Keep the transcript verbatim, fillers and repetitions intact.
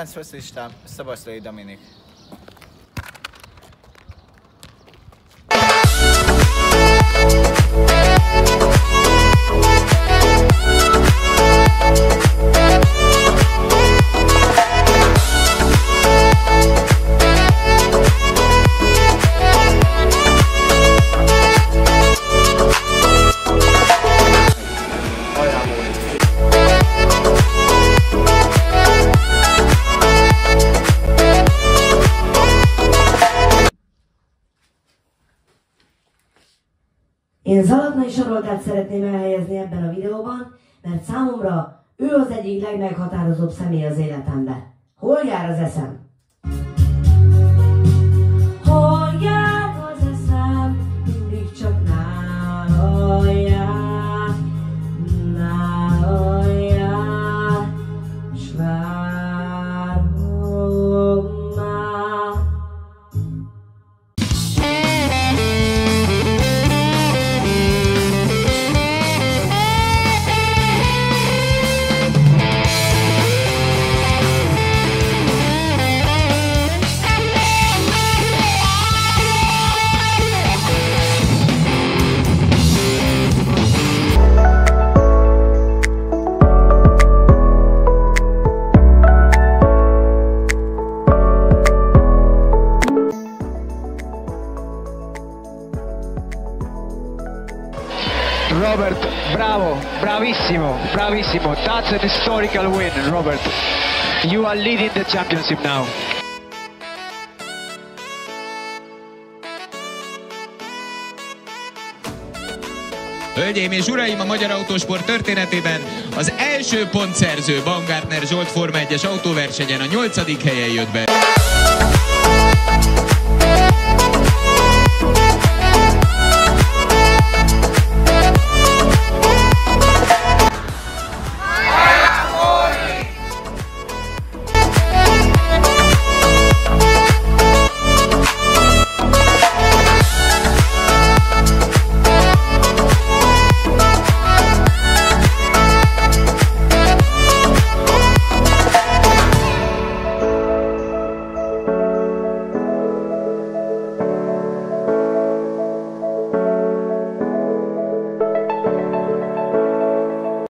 kedvenc fösszlistám Szabasztai Dominik. Én Zalatnai Saroltát szeretném elhelyezni ebben a videóban, mert számomra ő az egyik legmeghatározóbb személy az életemben. Hol jár az eszem? Hol jár az eszem? Mindig csak nála jár, nála jár, s várom. Robert, bravo, bravissimo, bravissimo. That's a historical win, Robert. You are leading the championship now. Hölgyeim és uraim, a magyar autósport történetében az első pontszerző Bangár Zsolt Forma egyes autóversenyen a nyolcadik helyen jött be.